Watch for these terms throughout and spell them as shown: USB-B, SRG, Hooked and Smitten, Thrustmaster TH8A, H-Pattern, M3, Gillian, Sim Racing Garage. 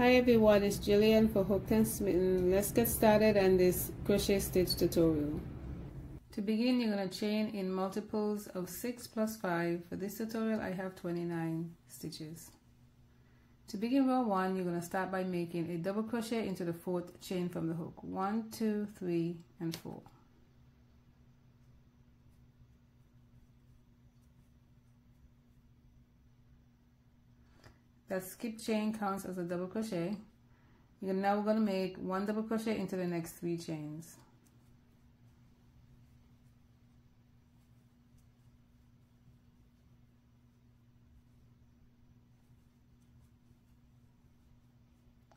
Hi everyone, it's Gillian for Hooked and Smitten. Let's get started on this crochet stitch tutorial. To begin, you're going to chain in multiples of 6 plus 5. For this tutorial I have 29 stitches. To begin row 1, you're going to start by making a double crochet into the 4th chain from the hook. 1, 2, 3, and 4. That skip chain counts as a double crochet. You're now going to make 1 double crochet into the next 3 chains.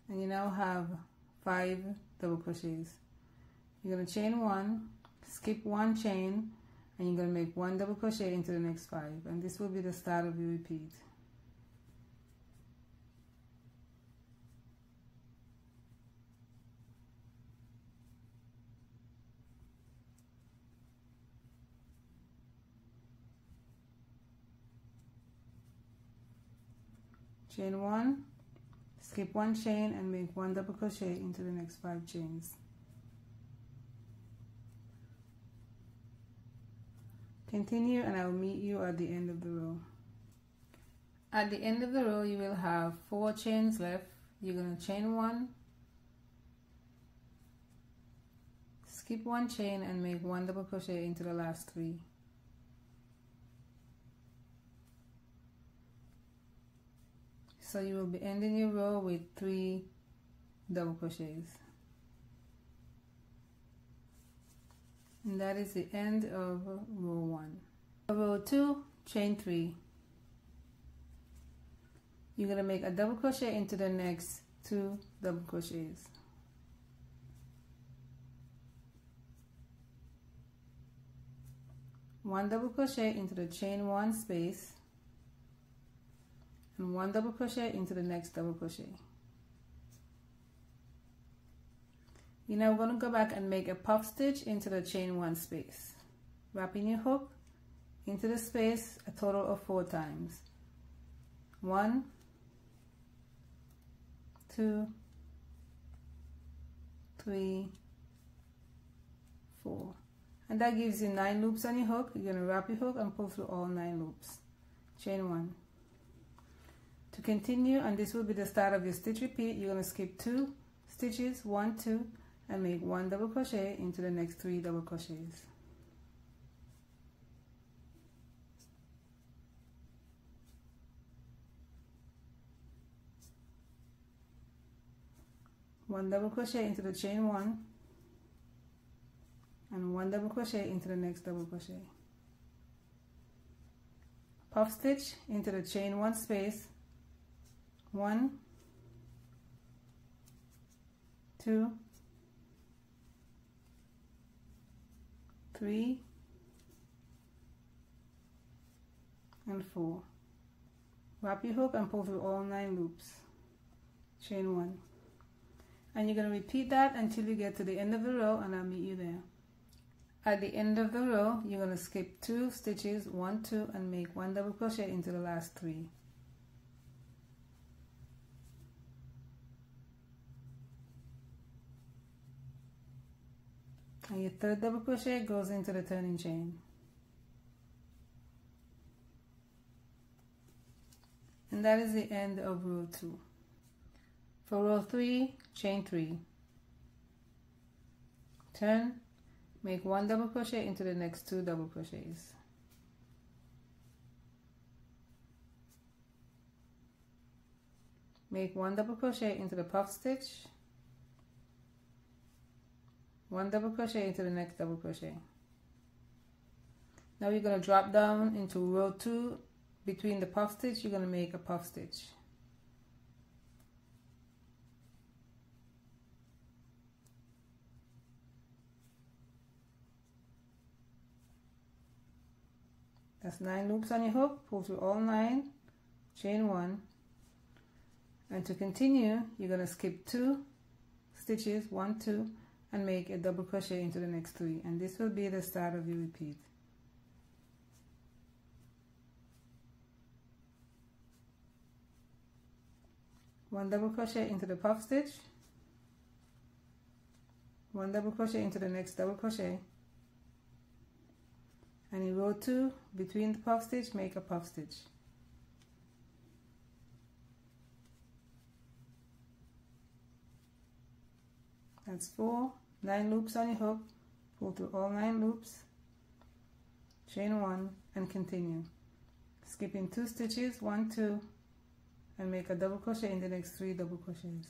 And you now have 5 double crochets. You're going to chain 1, skip 1 chain, and you're going to make 1 double crochet into the next 5. And this will be the start of your repeat. Chain 1, skip 1 chain and make 1 double crochet into the next 5 chains. Continue and I will meet you at the end of the row. At the end of the row you will have 4 chains left. You're going to chain 1, skip 1 chain and make 1 double crochet into the last 3. So you will be ending your row with 3 double crochets. And that is the end of row 1. For row 2, chain 3. You're going to make a double crochet into the next 2 double crochets. One double crochet into the chain 1 space. And 1 double crochet into the next double crochet. You're now going to go back and make a puff stitch into the chain 1 space, wrapping your hook into the space a total of 4 times. 1, 2, 3, 4, and that gives you 9 loops on your hook. You're going to wrap your hook and pull through all 9 loops. Chain 1. To continue, and this will be the start of your stitch repeat, you're going to skip 2 stitches, 1, 2, and make 1 double crochet into the next 3 double crochets. One double crochet into the chain 1, and 1 double crochet into the next double crochet. Puff stitch into the chain 1 space. 1, 2, 3, and 4. Wrap your hook and pull through all 9 loops. Chain 1. And you're going to repeat that until you get to the end of the row, and I'll meet you there. At the end of the row, you're going to skip 2 stitches, 1, 2, and make 1 double crochet into the last 3. And your 3rd double crochet goes into the turning chain. And that is the end of row 2. For row 3, chain 3. Turn, make 1 double crochet into the next 2 double crochets. Make 1 double crochet into the puff stitch. 1 double crochet into the next double crochet. Now you're going to drop down into row 2. Between the puff stitch, you're going to make a puff stitch. That's 9 loops on your hook. Pull through all 9, chain 1. And to continue, you're going to skip 2 stitches, 1, 2, and make a double crochet into the next 3, and this will be the start of your repeat. 1 double crochet into the puff stitch, 1 double crochet into the next double crochet, and in row 2 between the puff stitch make a puff stitch. That's 4, 9 loops on your hook, pull through all 9 loops, chain 1 and continue, skipping 2 stitches, 1, 2, and make a double crochet in the next 3 double crochets.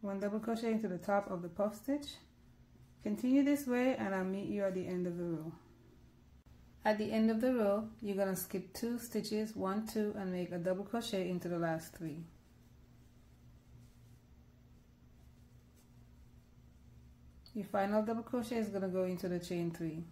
One double crochet into the top of the puff stitch. Continue this way and I'll meet you at the end of the row. At the end of the row, you're gonna skip 2 stitches, 1, 2, and make a double crochet into the last 3. Your final double crochet is gonna go into the chain 3.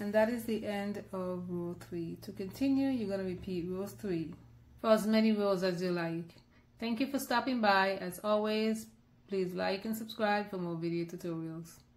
And that is the end of row 3. To continue, you're gonna repeat rows 3. For as many rows as you like. Thank you for stopping by. As always, please like and subscribe for more video tutorials.